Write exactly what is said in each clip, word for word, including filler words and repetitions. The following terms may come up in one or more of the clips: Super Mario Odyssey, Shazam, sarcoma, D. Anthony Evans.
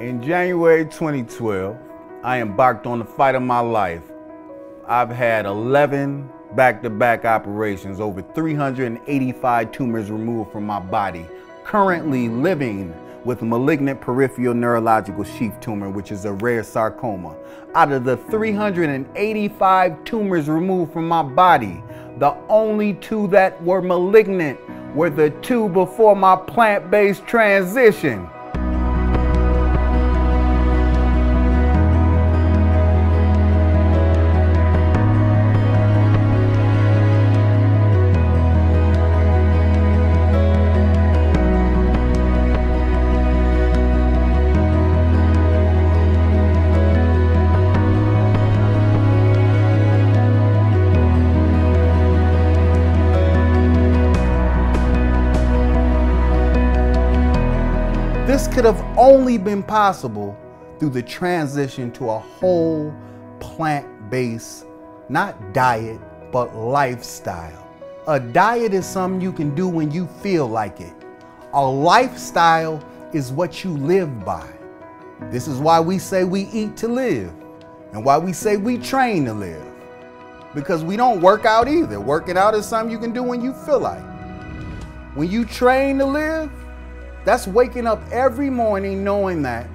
In January twenty twelve, I embarked on the fight of my life. I've had eleven back-to-back operations, over three hundred eighty-five tumors removed from my body, currently living with malignant peripheral neurological sheath tumor, which is a rare sarcoma. Out of the three hundred eighty-five tumors removed from my body, the only two that were malignant were the two before my plant-based transition. This could have only been possible through the transition to a whole plant-based, not diet, but lifestyle. A diet is something you can do when you feel like it. A lifestyle is what you live by. This is why we say we eat to live and why we say we train to live. Because we don't work out either. Working out is something you can do when you feel like it. When you train to live, that's waking up every morning knowing that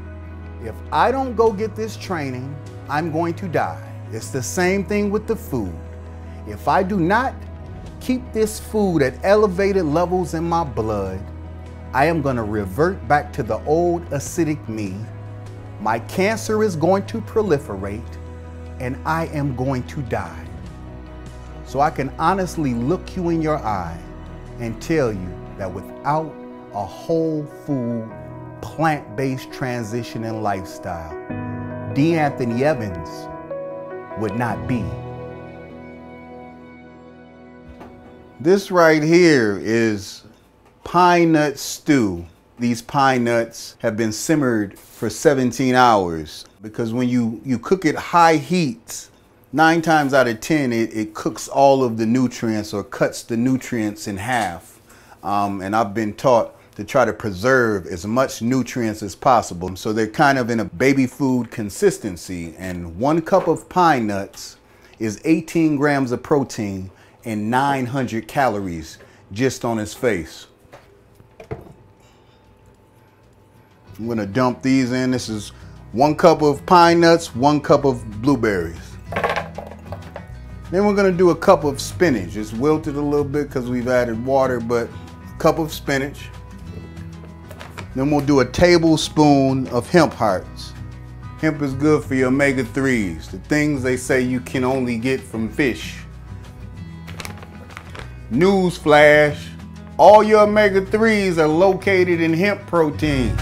if I don't go get this training, I'm going to die. It's the same thing with the food. If I do not keep this food at elevated levels in my blood, I am going to revert back to the old acidic me. My cancer is going to proliferate and I am going to die. So I can honestly look you in your eye and tell you that without a whole food, plant-based transition and lifestyle, D. Anthony Evans would not be. This right here is pine nut stew. These pine nuts have been simmered for seventeen hours because when you, you cook it high heat, nine times out of ten, it, it cooks all of the nutrients or cuts the nutrients in half. Um, and I've been taught to try to preserve as much nutrients as possible. So they're kind of in a baby food consistency. And one cup of pine nuts is eighteen grams of protein and nine hundred calories just on its face. I'm gonna dump these in. This is one cup of pine nuts, one cup of blueberries. Then we're gonna do a cup of spinach. It's wilted a little bit because we've added water, but a cup of spinach. Then we'll do a tablespoon of hemp hearts. Hemp is good for your omega threes, the things they say you can only get from fish. Newsflash, all your omega threes are located in hemp protein.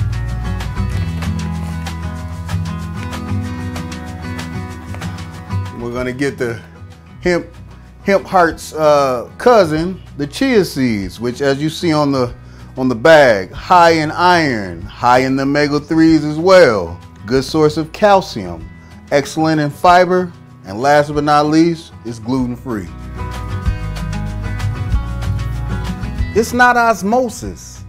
We're gonna get the hemp, hemp heart's uh, cousin, the chia seeds, which as you see on the on the bag, high in iron, high in the omega threes as well. Good source of calcium, excellent in fiber, and last but not least, it's gluten-free. It's not osmosis.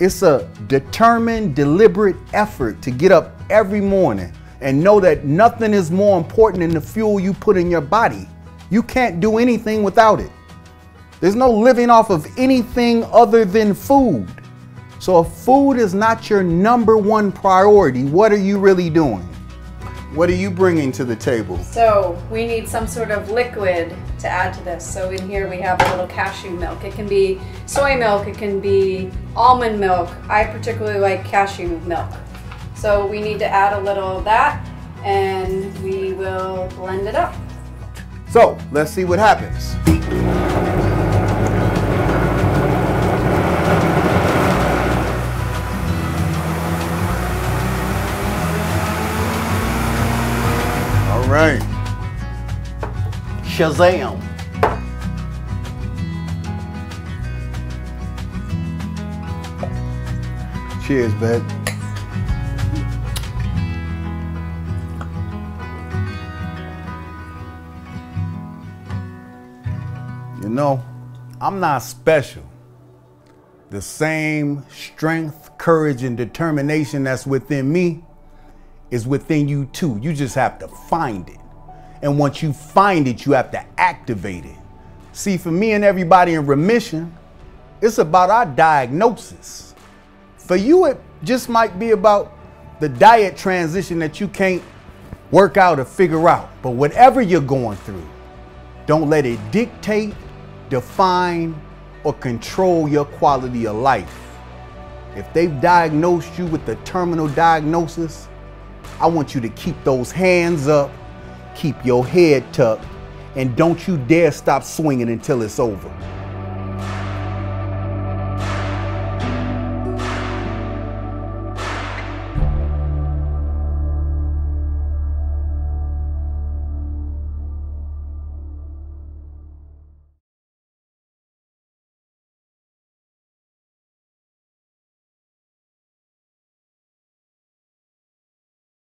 It's a determined, deliberate effort to get up every morning and know that nothing is more important than the fuel you put in your body. You can't do anything without it. There's no living off of anything other than food. So if food is not your number one priority, what are you really doing? What are you bringing to the table? So we need some sort of liquid to add to this. So in here we have a little cashew milk. It can be soy milk, it can be almond milk. I particularly like cashew milk. So we need to add a little of that and we will blend it up. So let's see what happens. All right. Shazam. Cheers, babe. You know, I'm not special. The same strength, courage and determination that's within me is within you too. You just have to find it. And once you find it, you have to activate it. See, for me and everybody in remission, it's about our diagnosis. For you, it just might be about the diet transition that you can't work out or figure out. But whatever you're going through, don't let it dictate, define, or control your quality of life. If they've diagnosed you with a terminal diagnosis, I want you to keep those hands up, keep your head tucked, and don't you dare stop swinging until it's over.